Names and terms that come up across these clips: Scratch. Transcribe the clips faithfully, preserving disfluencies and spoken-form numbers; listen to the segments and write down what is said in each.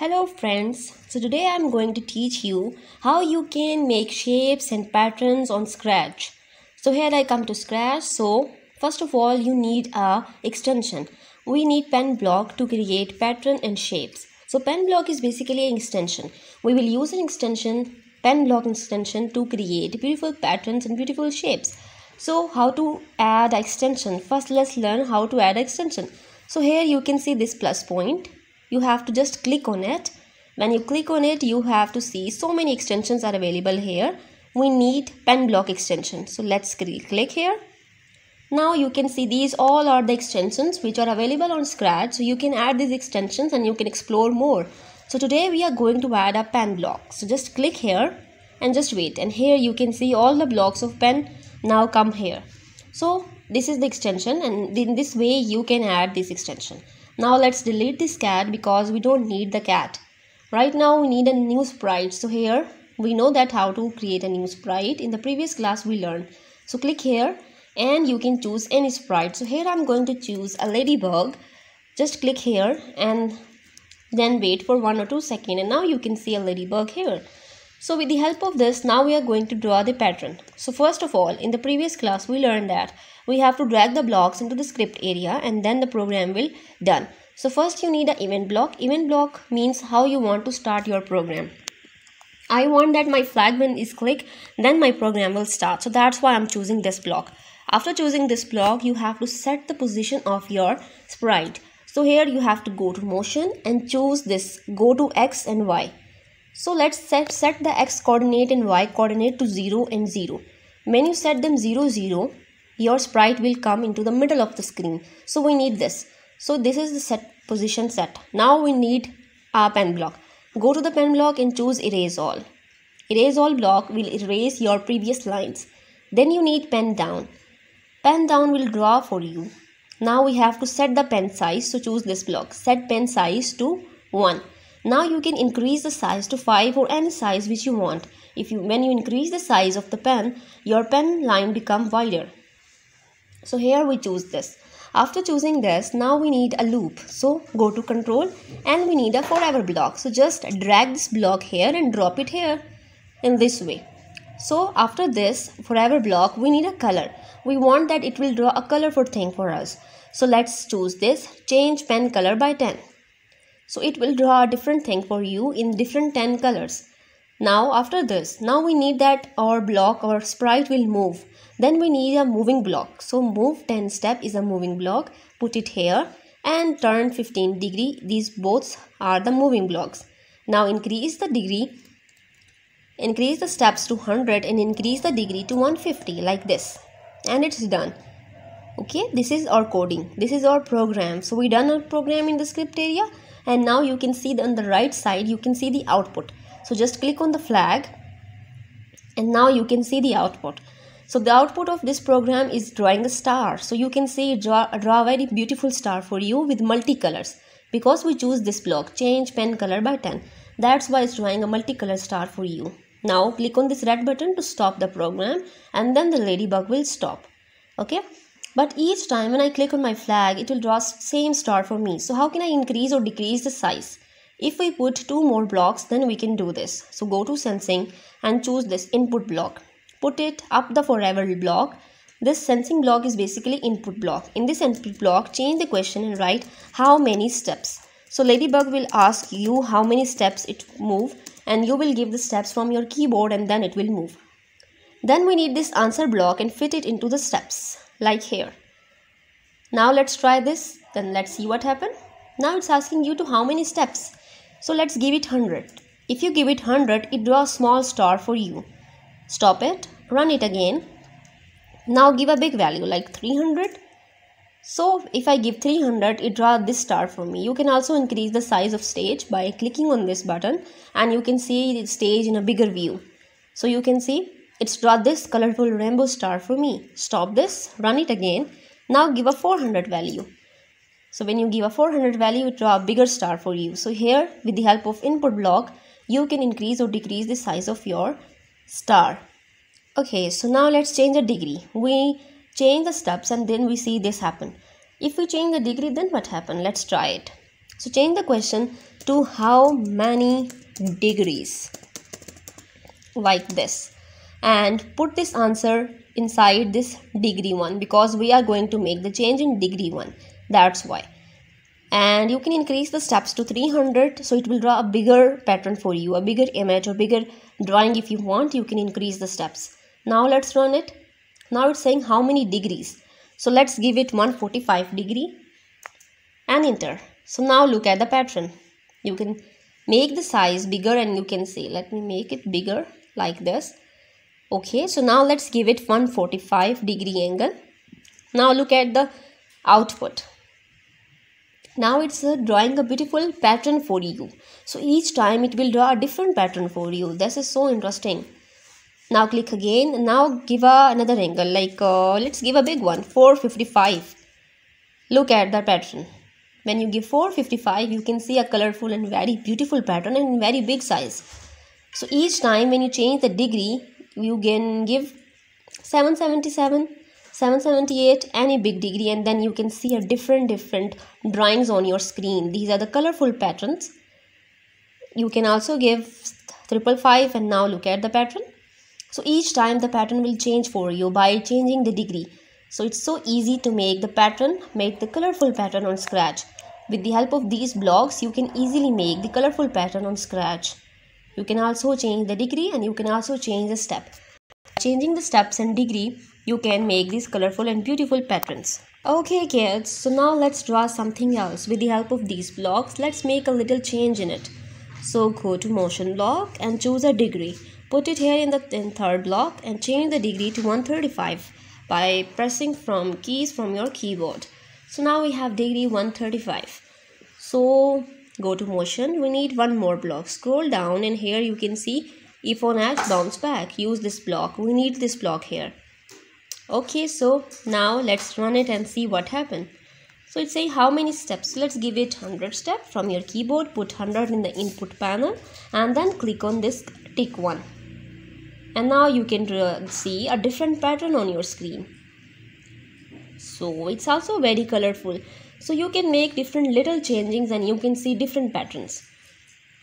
Hello friends, so today I am going to teach you how you can make shapes and patterns on Scratch. So here I come to Scratch. So first of all you need a extension. We need pen block to create pattern and shapes. So pen block is basically an extension. We will use an extension, pen block extension, to create beautiful patterns and beautiful shapes. So how to add an extension? First let's learn how to add an extension. So here you can see this plus point. You have to just click on it. When you click on it, you have to see so many extensions are available here. We need pen block extension. So let's click here. Now you can see these all are the extensions which are available on Scratch. So you can add these extensions and you can explore more. So today we are going to add a pen block. So just click here and just wait. And here you can see all the blocks of pen now come here. So this is the extension, and in this way you can add this extension. Now let's delete this cat because we don't need the cat. Right now we need a new sprite. So here we know that how to create a new sprite. In the previous class we learned. So click here and you can choose any sprite. So here I'm going to choose a ladybug. Just click here and then wait for one or two seconds. And now you can see a ladybug here. So with the help of this, now we are going to draw the pattern. So first of all, in the previous class we learned that we have to drag the blocks into the script area and then the program will done. So first you need an event block. Event block means how you want to start your program. I want that my flag when is clicked, then my program will start. So that's why I'm choosing this block. After choosing this block, you have to set the position of your sprite. So here you have to go to motion and choose this, go to X and Y. So let's set, set the X coordinate and Y coordinate to zero and zero. When you set them zero, zero, your sprite will come into the middle of the screen. So we need this. So this is the set position set. Now we need our pen block. Go to the pen block and choose erase all. Erase all block will erase your previous lines. Then you need pen down. Pen down will draw for you. Now we have to set the pen size. So choose this block. Set pen size to one. Now you can increase the size to five or any size which you want. If you when you increase the size of the pen, your pen line become wider. So here we choose this. After choosing this, now we need a loop. So go to control and we need a forever block. So just drag this block here and drop it here in this way. So after this forever block, we need a color. We want that it will draw a colorful thing for us. So let's choose this. Change pen color by ten. So it will draw a different thing for you in different ten colors. Now after this, now we need that our block or sprite will move. Then we need a moving block. So move ten step is a moving block. Put it here and turn fifteen degree. These both are the moving blocks. Now increase the degree. Increase the steps to one hundred and increase the degree to one hundred fifty like this. And it's done. Okay, this is our coding. This is our program. So we done our program in the script area. And now you can see on the right side, you can see the output. So just click on the flag and now you can see the output. So the output of this program is drawing a star. So you can see draw, draw a very beautiful star for you with multicolors. Because we choose this block, change pen color by ten. That's why it's drawing a multicolor star for you. Now click on this red button to stop the program and then the ladybug will stop. Okay. But each time when I click on my flag, it will draw same star for me. So how can I increase or decrease the size? If we put two more blocks, then we can do this. So go to sensing and choose this input block. Put it up the forever block. This sensing block is basically input block. In this input block, change the question and write how many steps. So ladybug will ask you how many steps it move and you will give the steps from your keyboard and then it will move. Then we need this answer block and fit it into the steps like here. Now let's try this. Then let's see what happened. Now it's asking you to how many steps. So let's give it one hundred. If you give it one hundred, it draws a small star for you. Stop it. Run it again. Now give a big value like three hundred. So if I give three hundred, it draws this star for me. You can also increase the size of stage by clicking on this button and you can see the stage in a bigger view. So you can see it's draw this colorful rainbow star for me. Stop this. Run it again. Now give a four hundred value. So when you give a four hundred value, it draw a bigger star for you. So here with the help of input block, you can increase or decrease the size of your star. Okay, so now let's change the degree. We change the steps and then we see this happen. If we change the degree, then what happened? Let's try it. So change the question. to how many degrees, like this, and put this answer inside this degree one, because we are going to make the change in degree one, that's why. And you can increase the steps to three hundred, so it will draw a bigger pattern for you, a bigger image or bigger drawing. If you want, you can increase the steps. Now let's run it. Now it's saying how many degrees, so let's give it one hundred forty-five degree and enter. So now look at the pattern. You can make the size bigger and you can see, let me make it bigger like this. Okay, so now let's give it one hundred forty-five degree angle. Now look at the output. Now it's uh, drawing a beautiful pattern for you. So each time it will draw a different pattern for you. This is so interesting. Now click again. Now give a, another angle. Like uh, let's give a big one. four fifty-five. Look at the pattern. When you give four fifty-five, you can see a colorful and very beautiful pattern and very big size. So each time when you change the degree, you can give seven seventy-seven. seven seventy-eight, any big degree, and then you can see a different different drawings on your screen. These are the colorful patterns. You can also give triple five, and now look at the pattern. So each time the pattern will change for you by changing the degree. So it's so easy to make the pattern, make the colorful pattern on Scratch. With the help of these blocks, you can easily make the colorful pattern on Scratch. You can also change the degree and you can also change the step. Changing the steps and degree, you can make these colorful and beautiful patterns. Okay kids, so now let's draw something else. With the help of these blocks, let's make a little change in it. So go to motion block and choose a degree. Put it here in the in third block and change the degree to one hundred thirty-five by pressing from keys from your keyboard. So now we have degree one hundred thirty-five. So go to motion. We need one more block. Scroll down and here you can see if on edge, bounce back. Use this block. We need this block here. Okay, so now let's run it and see what happened. So it says how many steps. Let's give it one hundred step from your keyboard. Put one hundred in the input panel and then click on this tick one. And now you can see a different pattern on your screen. So it's also very colorful. So you can make different little changings and you can see different patterns.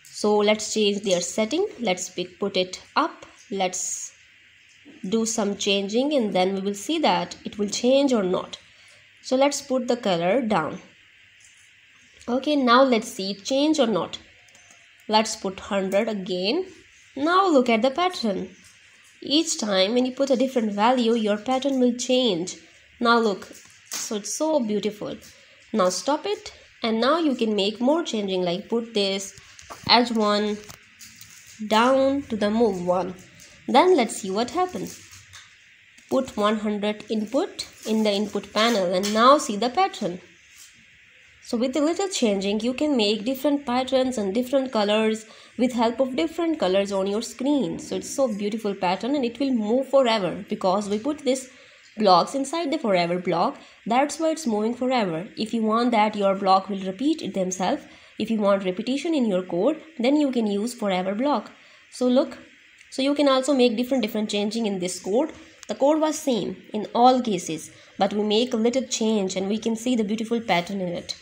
So let's change their setting. Let's pick, put it up. Let's do some changing and then we will see that it will change or not. So let's put the color down. Okay, now let's see change or not. Let's put one hundred again. Now look at the pattern. Each time when you put a different value, your pattern will change. Now look. So it's so beautiful. Now stop it. And now you can make more changing, like put this edge one down to the move one. Then let's see what happens. Put one hundred input in the input panel and now see the pattern. So with a little changing, you can make different patterns and different colors with help of different colors on your screen. So it's so beautiful pattern and it will move forever because we put this blocks inside the forever block. That's why it's moving forever. If you want that your block will repeat it themselves, if you want repetition in your code, then you can use forever block. So look, so you can also make different different changing in this code. The code was same in all cases, but we make a little change and we can see the beautiful pattern in it.